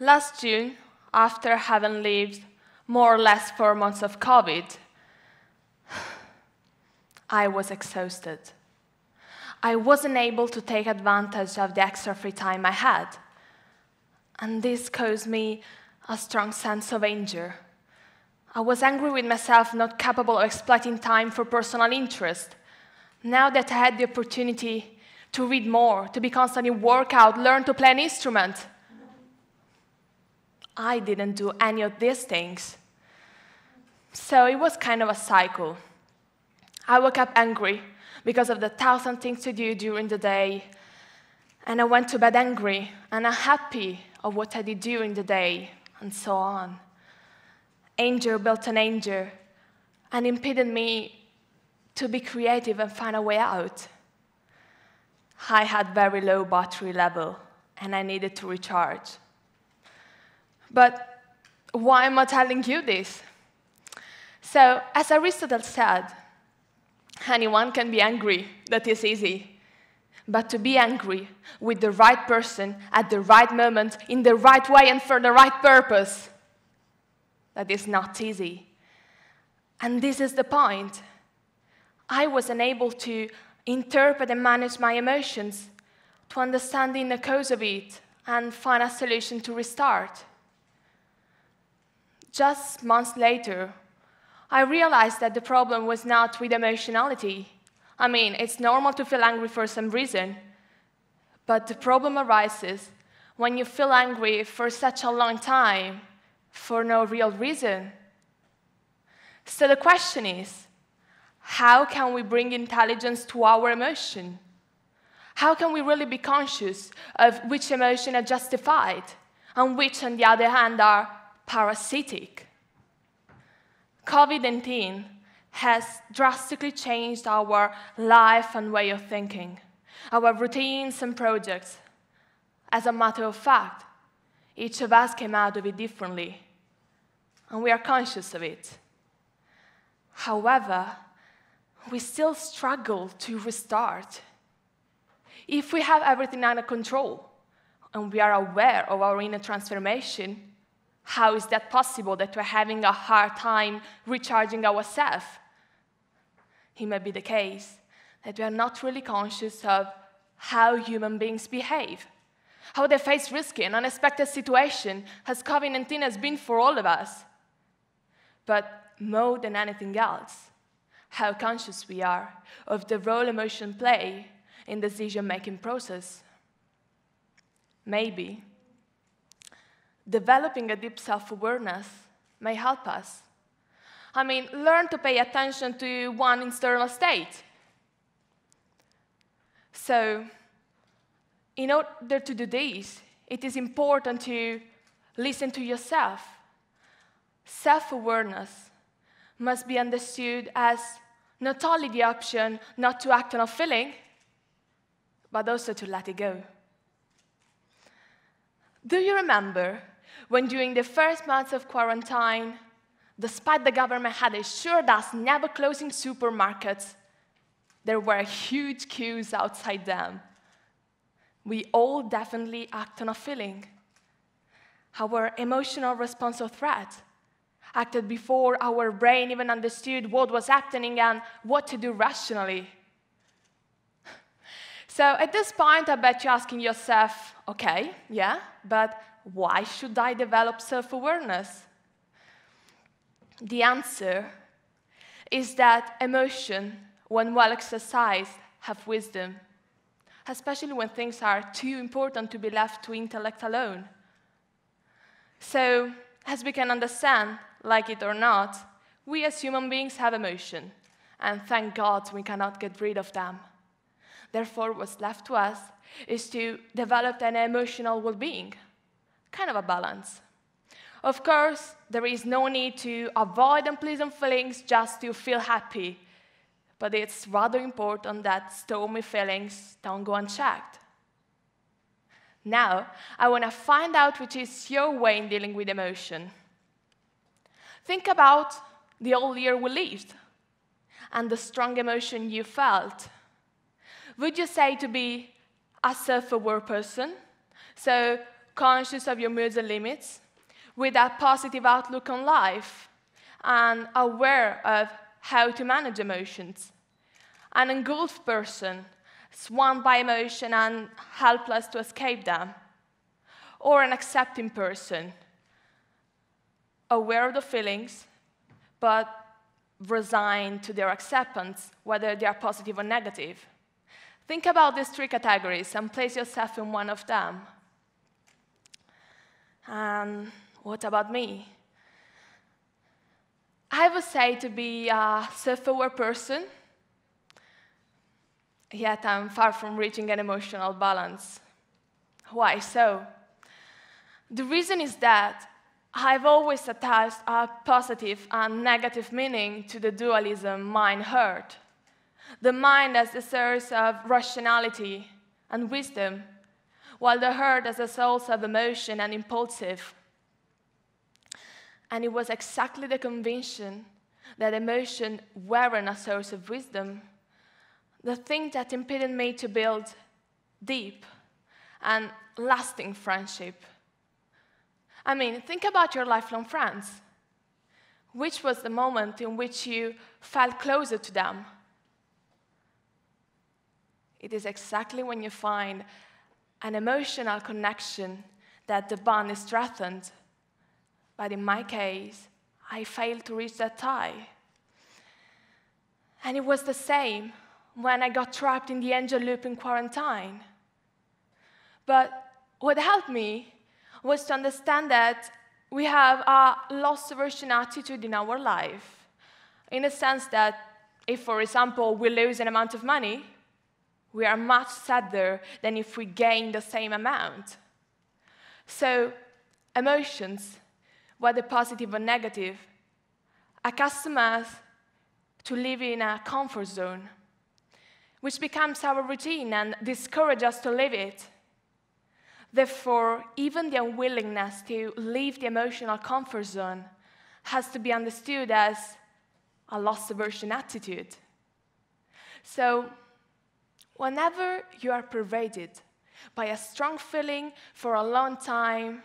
Last June, after having lived more or less 4 months of COVID, I was exhausted. I wasn't able to take advantage of the extra free time I had, and this caused me a strong sense of anger. I was angry with myself, not capable of exploiting time for personal interest. Now that I had the opportunity to read more, to be constantly work out, learn to play an instrument, I didn't do any of these things. So it was kind of a cycle. I woke up angry because of the 1,000 things to do during the day, and I went to bed angry and unhappy of what I did during the day, and so on. Anger built an anger and impeded me to be creative and find a way out. I had very low battery level, and I needed to recharge. But why am I telling you this? So, as Aristotle said, anyone can be angry, that is easy. But to be angry with the right person at the right moment, in the right way and for the right purpose, that is not easy. And this is the point. I was unable to interpret and manage my emotions, to understand the cause of it, and find a solution to restart. Just months later, I realized that the problem was not with emotionality. I mean, it's normal to feel angry for some reason, but the problem arises when you feel angry for such a long time, for no real reason. So the question is, how can we bring intelligence to our emotion? How can we really be conscious of which emotions are justified and which, on the other hand, are parasitic? COVID-19 has drastically changed our life and way of thinking, our routines and projects. As a matter of fact, each of us came out of it differently, and we are conscious of it. However, we still struggle to restart. If we have everything under control, and we are aware of our inner transformation, how is that possible that we're having a hard time recharging ourselves? It may be the case that we are not really conscious of how human beings behave, how they face risky and unexpected situations, as COVID-19 has been for all of us. But more than anything else, how conscious we are of the role emotions play in the decision-making process. Maybe developing a deep self-awareness may help us. I mean, learn to pay attention to one internal state. So, in order to do this, it is important to listen to yourself. Self-awareness must be understood as not only the option not to act on a feeling, but also to let it go. Do you remember when during the first months of quarantine, despite the government had assured us never closing supermarkets, there were huge queues outside them? We all definitely act on a feeling. Our emotional response or threat acted before our brain even understood what was happening and what to do rationally. So at this point, I bet you're asking yourself, okay, yeah, but why should I develop self-awareness? The answer is that emotion, when well exercised, have wisdom, especially when things are too important to be left to intellect alone. So, as we can understand, like it or not, we as human beings have emotion, and thank God we cannot get rid of them. Therefore, what's left to us is to develop an emotional well-being, kind of a balance. Of course, there is no need to avoid unpleasant feelings just to feel happy, but it's rather important that stormy feelings don't go unchecked. Now, I want to find out which is your way in dealing with emotion. Think about the whole year we lived and the strong emotion you felt. Would you say to be a self-aware person? So conscious of your moods and limits, with a positive outlook on life, and aware of how to manage emotions. An engulfed person, swamped by emotion and helpless to escape them, or an accepting person, aware of the feelings, but resigned to their acceptance, whether they are positive or negative. Think about these three categories and place yourself in one of them. And what about me? I would say to be a self-aware person, yet I'm far from reaching an emotional balance. Why so? The reason is that I've always attached a positive and negative meaning to the dualism mind-heart. The mind as the source of rationality and wisdom, while the heart as the source of emotion and impulsive. And it was exactly the conviction that emotion weren't a source of wisdom, the thing that impeded me to build deep and lasting friendship. I mean, think about your lifelong friends. Which was the moment in which you felt closer to them? It is exactly when you find an emotional connection that the bond is strengthened. But in my case, I failed to reach that tie. And it was the same when I got trapped in the angel loop in quarantine. But what helped me was to understand that we have a loss aversion attitude in our life, in the sense that if, for example, we lose an amount of money, we are much sadder than if we gain the same amount. So emotions, whether positive or negative, accustom us to live in a comfort zone, which becomes our routine and discourages us to leave it. Therefore, even the unwillingness to leave the emotional comfort zone has to be understood as a loss aversion attitude. So, whenever you are pervaded by a strong feeling for a long time,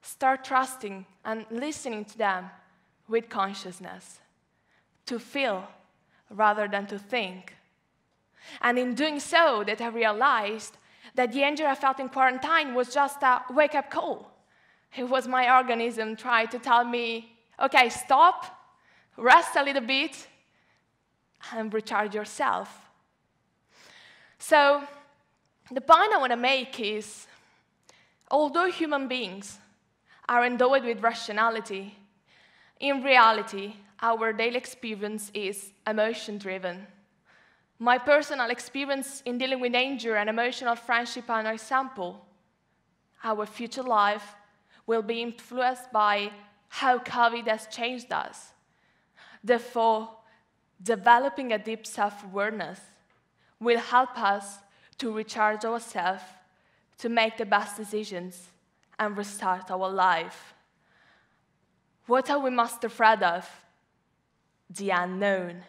start trusting and listening to them with consciousness, to feel rather than to think. And in doing so, that I realized that the anger I felt in quarantine was just a wake-up call. It was my organism trying to tell me, okay, stop, rest a little bit, and recharge yourself. So, the point I want to make is, although human beings are endowed with rationality, in reality, our daily experience is emotion-driven. My personal experience in dealing with anger and emotional friendship are an example. Our future life will be influenced by how COVID has changed us. Therefore, developing a deep self-awareness will help us to recharge ourselves, to make the best decisions, and restart our life. What are we most afraid of? The unknown.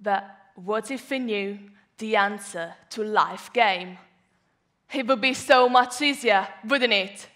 But what if we knew the answer to life game? It would be so much easier, wouldn't it?